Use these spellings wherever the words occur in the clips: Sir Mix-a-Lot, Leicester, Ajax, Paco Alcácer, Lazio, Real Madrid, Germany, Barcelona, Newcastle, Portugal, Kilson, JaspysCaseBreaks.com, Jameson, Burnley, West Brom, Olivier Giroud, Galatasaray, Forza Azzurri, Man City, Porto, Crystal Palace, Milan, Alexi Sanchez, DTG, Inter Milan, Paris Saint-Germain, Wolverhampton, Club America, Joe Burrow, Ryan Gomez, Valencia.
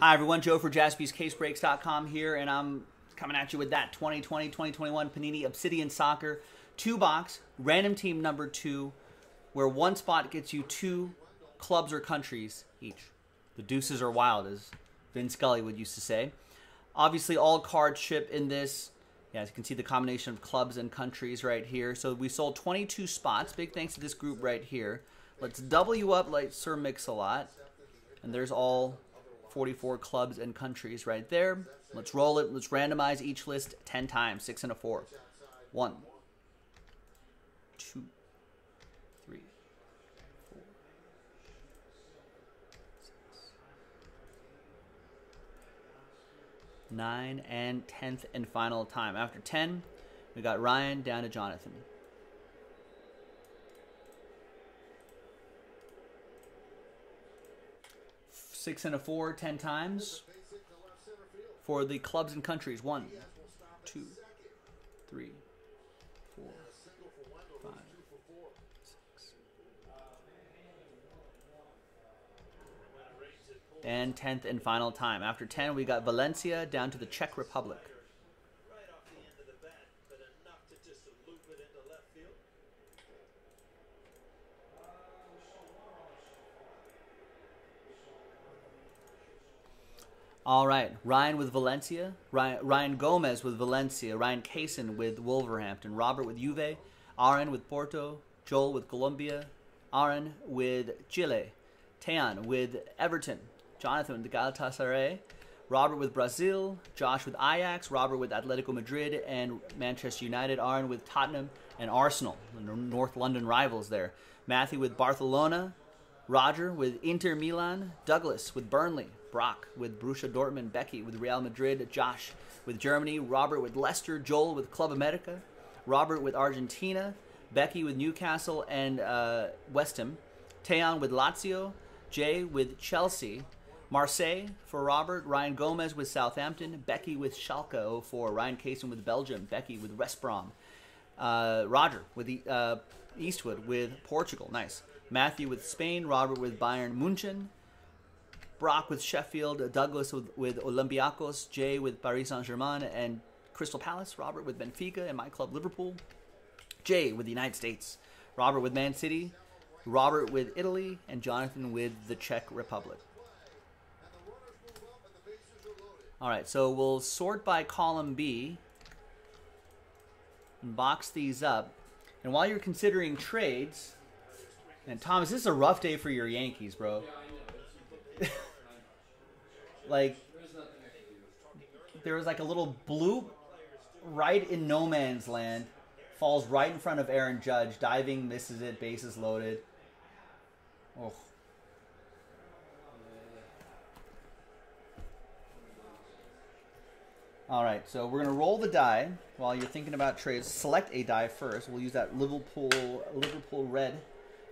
Hi everyone, Joe for JaspysCaseBreaks.com here, and I'm coming at you with that 2020-2021 Panini Obsidian Soccer 2-box, random team number 2, where one spot gets you 2 clubs or countries each. The deuces are wild, as Vince Scully would used to say. Obviously, all cards ship in this. Yeah, as you can see, the combination of clubs and countries right here. So we sold 22 spots. Big thanks to this group right here. Let's double you up like Sir Mix-a-Lot. And there's all 44 clubs and countries right there. Let's roll it. Let's randomize each list 10 times. 6 and a 4. 1, 2, 3, 4, 6, 9 and 10th and final time. After 10, we got Ryan down to Jonathan. Six and a four, 10 times. For the clubs and countries, 1, 2, 3, 4, 5, 6. And 10th and final time. After 10, we got Valencia down to the Czech Republic. All right, Ryan with Valencia, Ryan Gomez with Valencia, Ryan Kaysen with Wolverhampton, Robert with Juve, Aaron with Porto, Joel with Colombia, Aaron with Chile, Tejan with Everton, Jonathan with Galatasaray, Robert with Brazil, Josh with Ajax, Robert with Atletico Madrid and Manchester United, Aaron with Tottenham and Arsenal, the North London rivals there, Matthew with Barcelona, Roger with Inter Milan, Douglas with Burnley, Brock with Borussia Dortmund, Becky with Real Madrid, Josh with Germany, Robert with Leicester, Joel with Club America, Robert with Argentina, Becky with Newcastle and West Ham, Tejan with Lazio, Jay with Chelsea, Marseille for Robert, Ryan Gomez with Southampton, Becky with Schalke 04, Ryan Kaysen with Belgium, Becky with West Brom, Roger with Eastwood with Portugal, nice. Matthew with Spain, Robert with Bayern München, Brock with Sheffield, Douglas with Olympiacos, Jay with Paris Saint-Germain and Crystal Palace, Robert with Benfica and my club Liverpool, Jay with the United States, Robert with Man City, Robert with Italy, and Jonathan with the Czech Republic. All right, so we'll sort by column B and box these up. And while you're considering trades... And Thomas, this is a rough day for your Yankees, bro. Yeah, I know. Like, there was like a little bloop right in no man's land. Falls right in front of Aaron Judge. Diving, misses it. Bases loaded. Oh. All right, so we're going to roll the die while you're thinking about trades. Select a die first. We'll use that Liverpool red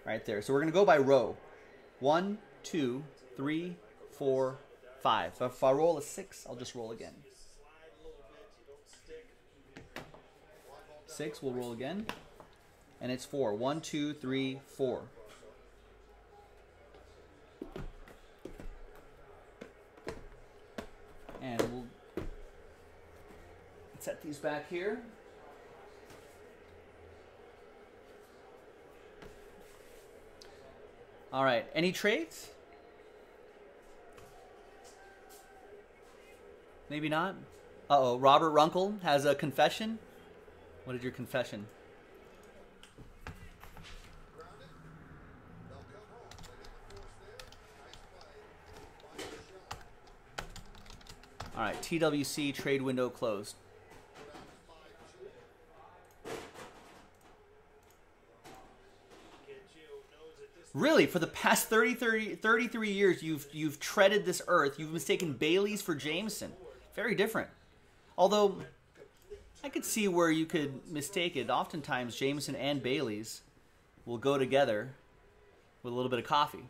right there. So we're going to go by row. 1, 2, 3, 4, 5. So if I roll a 6, I'll just roll again. 6, we'll roll again. And it's 4. 1, 2, 3, 4. And we'll set these back here. All right, any trades? Maybe not. Uh-oh, Robert Runkle has a confession. What is your confession? All right, TWC trade window closed. Really, for the past 33 years, you've treaded this earth. You've mistaken Bailey's for Jameson. Very different. Although, I could see where you could mistake it. Oftentimes, Jameson and Bailey's will go together with a little bit of coffee.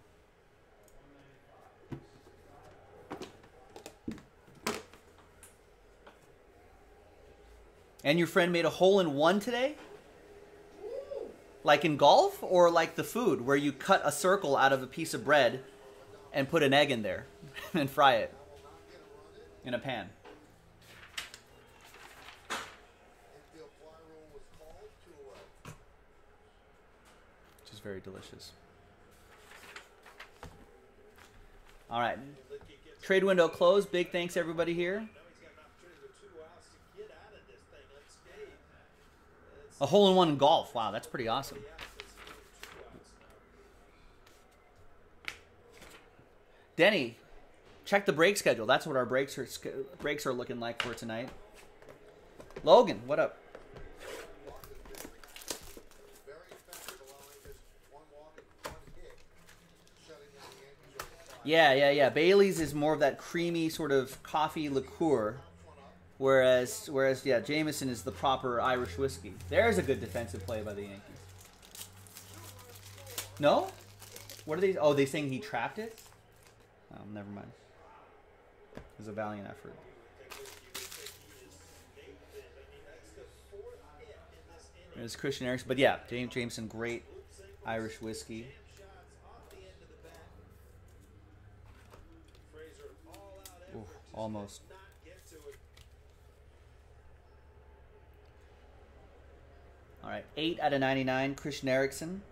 And your friend made a hole-in-one today? Like in golf, or like the food where you cut a circle out of a piece of bread and put an egg in there and fry it? in a pan. Which is very delicious. All right. Trade window closed. Big thanks, everybody here. A hole-in-one in golf. Wow, that's pretty awesome. Denny, check the break schedule. That's what our breaks are looking like for tonight. Logan, what up? Yeah. Bailey's is more of that creamy sort of coffee liqueur. Whereas, yeah, Jameson is the proper Irish whiskey. There's a good defensive play by the Yankees. No? What are they? Oh, they saying he trapped it? Oh, never mind. It was a valiant effort. There's Christian Eriksen. But yeah, Jameson, great Irish whiskey. Ooh, almost. All right, 8/99, Christian Eriksen,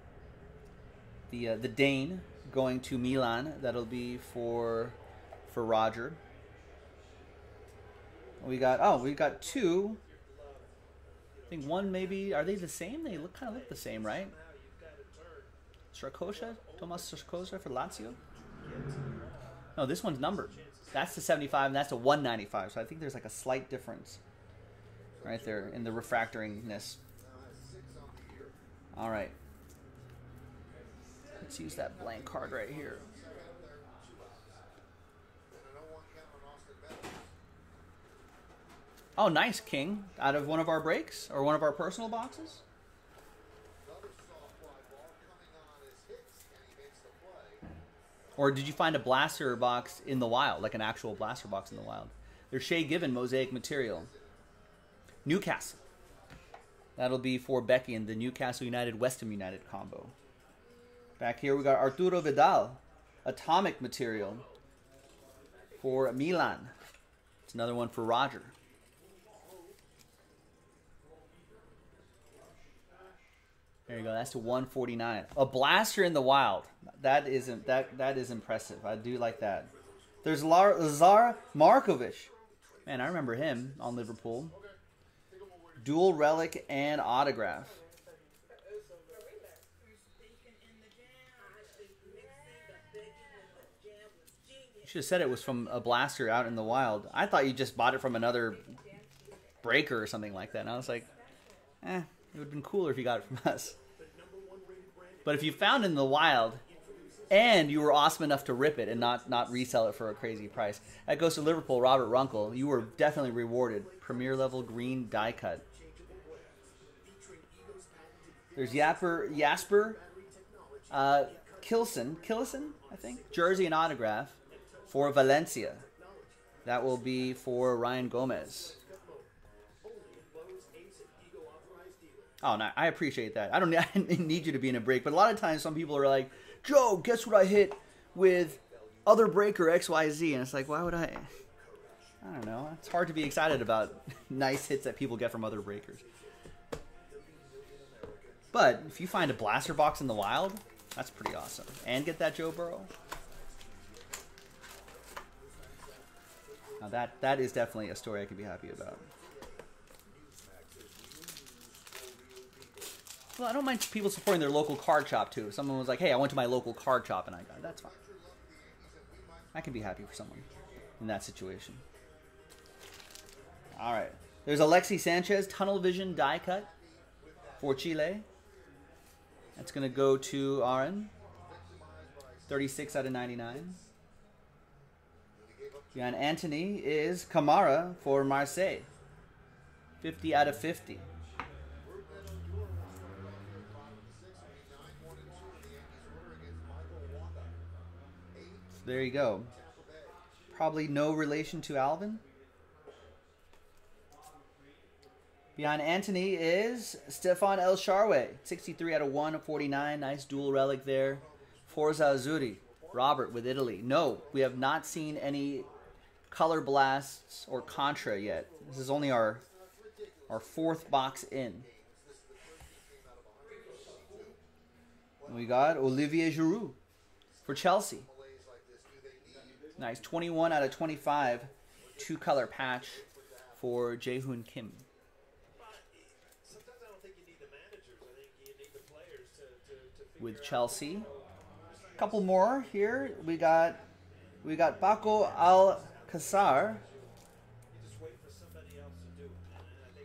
the Dane, going to Milan. That'll be for Roger. We got two. I think one maybe. Are they the same? They kind of look the same, right? Strakosha, Tomas Strakosha for Lazio. No, this one's numbered. That's the 75, and that's a 195. So I think there's like a slight difference, right there in the refractoringness. All right, let's use that blank card right here. Oh, nice, King. Out of one of our breaks or one of our personal boxes. Or did you find a blaster box in the wild, like an actual blaster box in the wild? There's Shea Given, mosaic material. Newcastle. That'll be for Becky in the Newcastle United, West Ham United combo. Back here we got Arturo Vidal, atomic material for Milan. It's another one for Roger. There you go. That's to 149. A blaster in the wild. That is impressive. I do like that. There's Lazar Markovic. Man, I remember him on Liverpool. Dual relic and autograph. You should have said it was from a blaster out in the wild. I thought you just bought it from another breaker or something like that. And I was like, it would have been cooler if you got it from us. But if you found it in the wild and you were awesome enough to rip it and not resell it for a crazy price, that goes to Liverpool, Robert Runkle. You were definitely rewarded. Premier level green die cut. There's Jasper Kilson, I think. Jersey and autograph for Valencia. That will be for Ryan Gomez. Oh, no, I appreciate that. I need you to be in a break, but a lot of times some people are like, Joe, guess what I hit with other breaker XYZ? And it's like, why would I don't know. It's hard to be excited about nice hits that people get from other breakers. But if you find a blaster box in the wild, that's pretty awesome. And get that Joe Burrow. Now that is definitely a story I could be happy about. Well, I don't mind people supporting their local card shop too. If someone was like, hey, I went to my local card shop and I got it, that's fine. I can be happy for someone in that situation. All right. There's Alexi Sanchez, tunnel vision die cut for Chile. That's going to go to Aaron. 36/99. Behind Anthony is Kamara for Marseille. 50/50. So there you go. Probably no relation to Alvin. Behind Anthony is Stefan El Sharwe, 63/149. Nice dual relic there. Forza Azzurri, Robert with Italy. No, we have not seen any Color Blasts or Contra yet. This is only our fourth box in. We got Olivier Giroud for Chelsea. Nice. 21 out of 25. Two-color patch for Jaehoon Kim. With Chelsea. A couple more here. We got Paco Alcácer.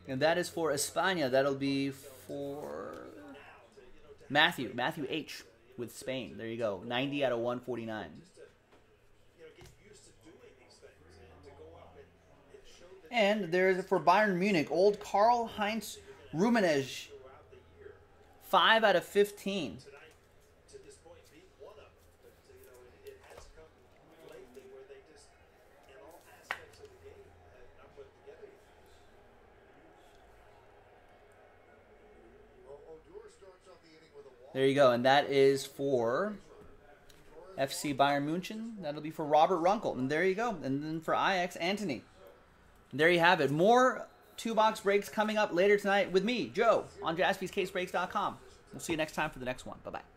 And that is for España. That'll be for Matthew. Matthew H. with Spain. There you go. 90 out of 149. And there's for Bayern Munich. Old Karl-Heinz Rummenigge. 5 out of 15. There you go, and that is for FC Bayern München. That'll be for Robert Runkel, and there you go. And then for Ajax, Anthony. And there you have it. More two-box breaks coming up later tonight with me, Joe, on JaspysCaseBreaks.com. We'll see you next time for the next one. Bye-bye.